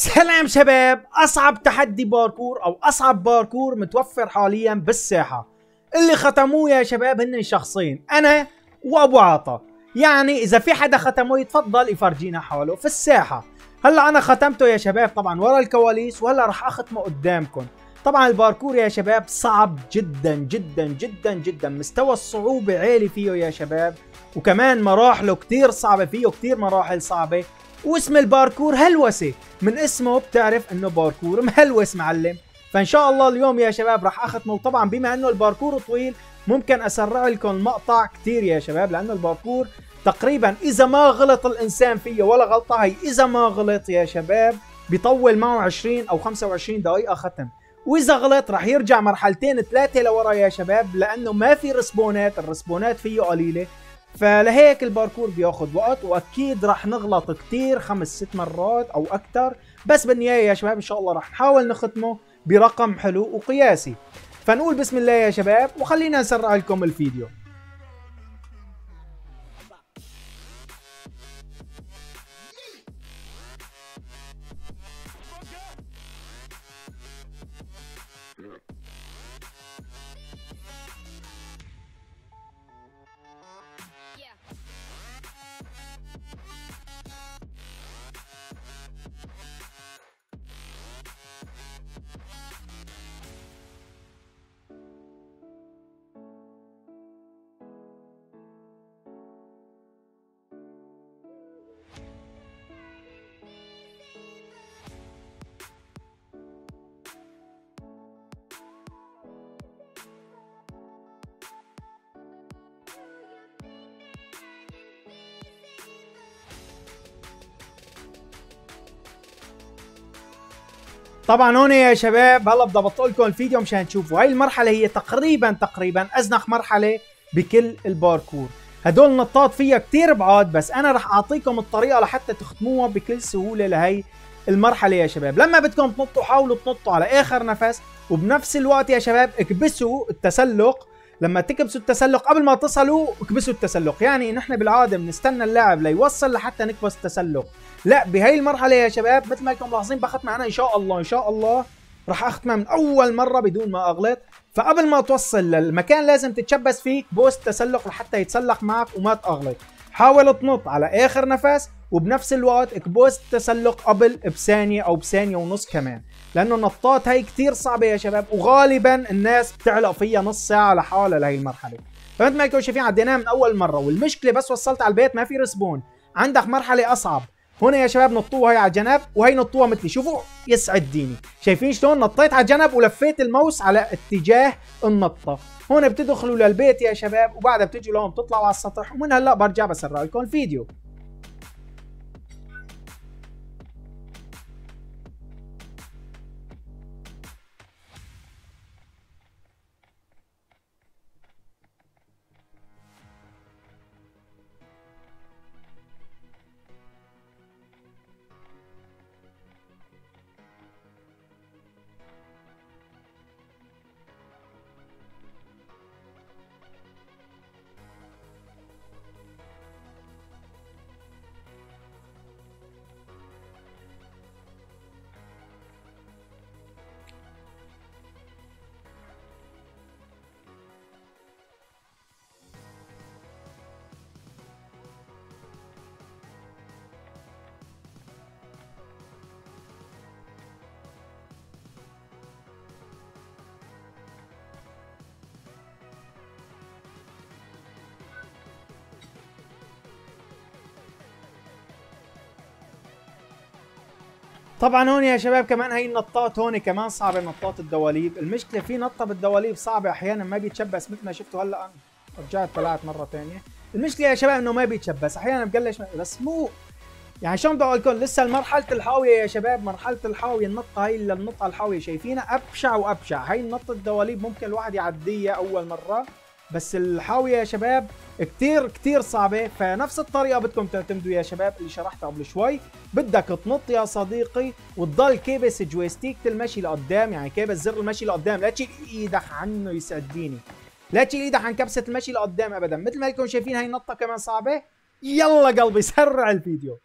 سلام شباب، أصعب تحدي باركور أو أصعب باركور متوفر حاليا بالساحة. اللي ختموه يا شباب هن شخصين، أنا وأبو عطا. يعني إذا في حدا ختموه يتفضل يفرجينا حاله في الساحة. هلا أنا ختمته يا شباب طبعا ورا الكواليس، وهلا رح أختمه قدامكم. طبعا الباركور يا شباب صعب جدا جدا جدا جدا، مستوى الصعوبة عالي فيه يا شباب، وكمان مراحله كتير صعبة، فيه كتير مراحل صعبة. واسم الباركور هلوسة، من اسمه بتعرف انه باركور مهلوس معلم. فان شاء الله اليوم يا شباب رح اختمه. طبعا بما انه الباركور طويل ممكن اسرع لكم المقطع كتير يا شباب، لانه الباركور تقريبا اذا ما غلط الانسان فيه ولا غلطة هي، اذا ما غلط يا شباب بيطول معه 20 او 25 دقيقة ختم، واذا غلط رح يرجع مرحلتين ثلاثة لورا يا شباب، لانه ما في رسبونات، الرسبونات فيه قليلة، فلهيك الباركور بياخد وقت، واكيد رح نغلط كتير 5-6 مرات او اكتر. بس بالنهاية يا شباب ان شاء الله رح نحاول نختمه برقم حلو وقياسي. فنقول بسم الله يا شباب وخلينا نسرع لكم الفيديو. طبعا هون يا شباب هلا بدي ابطئ لكم الفيديو مشان تشوفوا. هاي المرحله هي تقريبا ازنخ مرحله بكل الباركور، هدول نطاط فيها كتير بعاد، بس انا رح اعطيكم الطريقه لحتى تختموها بكل سهوله لهي المرحله يا شباب. لما بدكم تنطوا حاولوا تنطوا على اخر نفس، وبنفس الوقت يا شباب اكبسوا التسلق. لما تكبسوا التسلق قبل ما تصلوا اكبسوا التسلق، يعني نحن بالعاده بنستنى اللاعب ليوصل لحتى نكبس التسلق، لا بهي المرحله يا شباب مثل ما انتم ملاحظين بختمها انا ان شاء الله رح اختمها من اول مره بدون ما اغلط. فقبل ما توصل للمكان لازم تتشبس فيه كبوس تسلق لحتى يتسلق معك وما تغلط. حاول تنط على اخر نفس وبنفس الوقت اكبوس التسلق قبل بثانيه او بثانيه ونص كمان، لانه النطاط هي كتير صعبه يا شباب، وغالبا الناس بتعلق فيها نص ساعه لحالها لهي المرحله. فمثل ما انتم شايفين عديناها من اول مره، والمشكله بس وصلت على البيت ما في رسبون. عندك مرحله اصعب هون يا شباب، نطوها هي على جنب وهي نطوها مثلي. شوفوا يسعد ديني، شايفين شلون نطيت على جنب ولفيت الموس على اتجاه النطه. هون بتدخلوا للبيت يا شباب، وبعدها بتجوا لهون بتطلعوا على السطح، ومن هلا برجع بسرع لكم الفيديو. طبعا هون يا شباب كمان هي النطاط هون كمان صعبه، نطاط الدواليب. المشكله في نطه بالدواليب صعبه احيانا ما بيتشبس، مثل ما شفتوا هلا رجعت طلعت مره ثانيه. المشكله يا شباب انه ما بيتشبس احيانا بقلش، بس مو يعني شلون بدي اقول لكم، لسه مرحله الحاويه يا شباب، مرحله الحاويه النطه هي اللي بنطها الحاويه شايفينها ابشع وابشع. هي نطه الدواليب ممكن الواحد يعديها اول مره، بس الحاويه يا شباب كتير صعبه. فنفس الطريقه بدكم تعتمدوا يا شباب اللي شرحتها قبل شوي، بدك تنط يا صديقي وتضل كابس جويستيك المشي لقدام، يعني كابس زر المشي لقدام، لا تشيل ايدك عنه يسعد ديني، لا تشيل ايدك عن كبسه المشي لقدام ابدا. مثل ما انتم شايفين هي نطه كمان صعبه. يلا قلبي سرع الفيديو.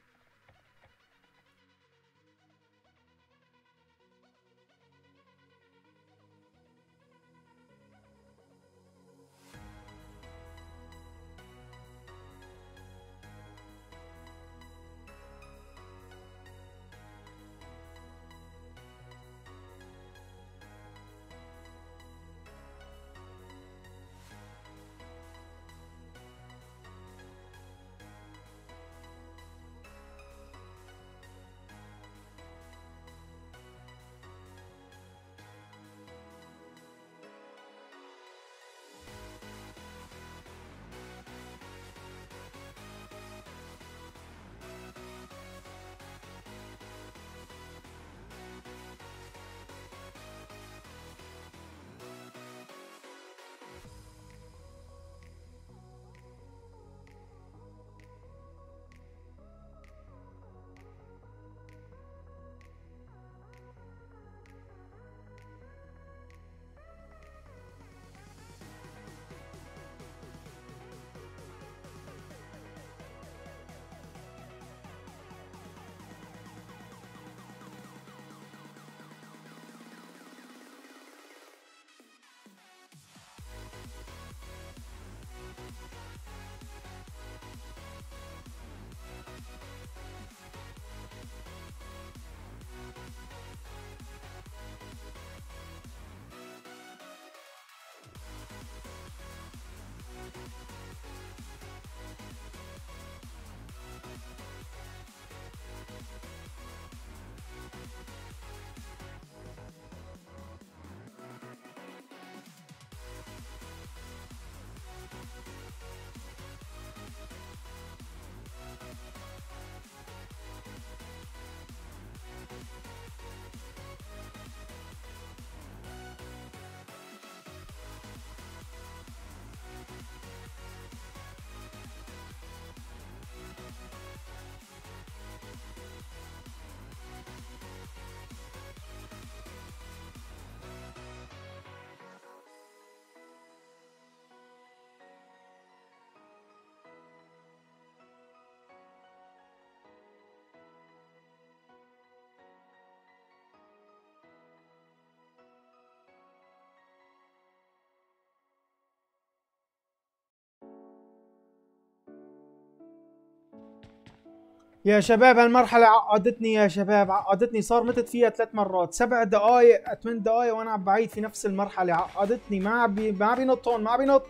يا شباب هالمرحلة عقدتني يا شباب، عقدتني، صار متت فيها 3 مرات، 7 دقايق 8 دقايق وانا عم بعيد في نفس المرحلة، عقدتني، ما عم بينط هون، ما عم بينط،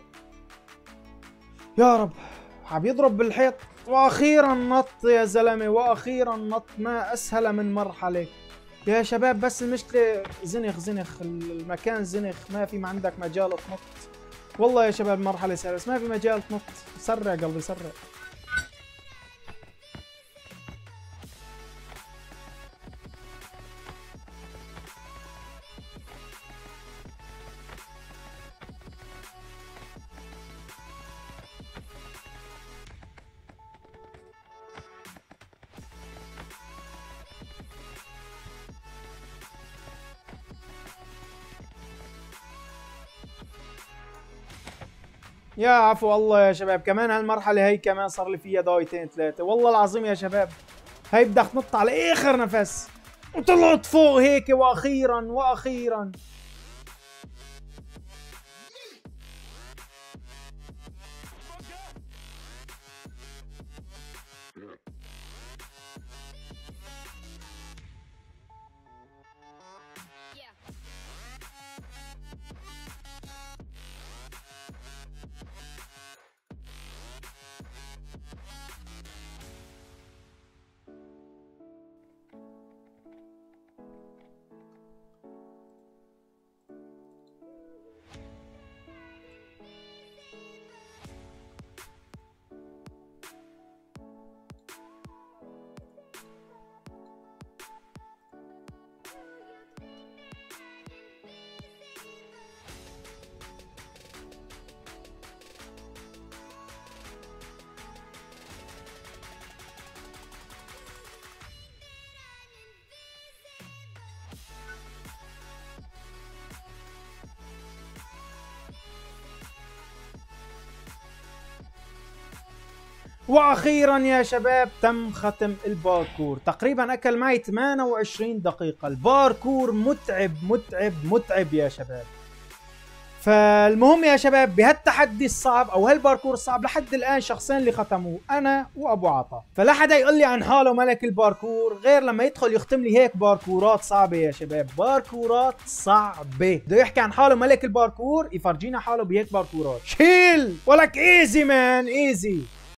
يا رب عم يضرب بالحيط، واخيرا نط يا زلمة، واخيرا نط، ما اسهل من مرحلة يا شباب، بس المشكلة زنخ زنخ، المكان زنخ، ما في، ما عندك مجال تنط، والله يا شباب مرحلة سهلة بس ما في مجال تنط، سرع قلبي سرع. يا عفو الله يا شباب، كمان هالمرحلة هي كمان صار لي فيها دقيقتين 3 والله العظيم يا شباب، هي بدك تنط على آخر نفس، وطلعت فوق هيك، وأخيرا وأخيرا واخيرا يا شباب تم ختم الباركور، تقريبا اكل معي 28 دقيقة، الباركور متعب متعب متعب يا شباب. فالمهم يا شباب بهالتحدي الصعب او هالباركور الصعب لحد الان شخصين اللي ختموه، انا وابو عطا، فلا حدا يقول لي عن حاله ملك الباركور غير لما يدخل يختم لي هيك باركورات صعبه يا شباب، باركورات صعبه، بده يحكي عن حاله ملك الباركور يفرجينا حاله بهيك باركورات، شيل ولك ايزي مان ايزي.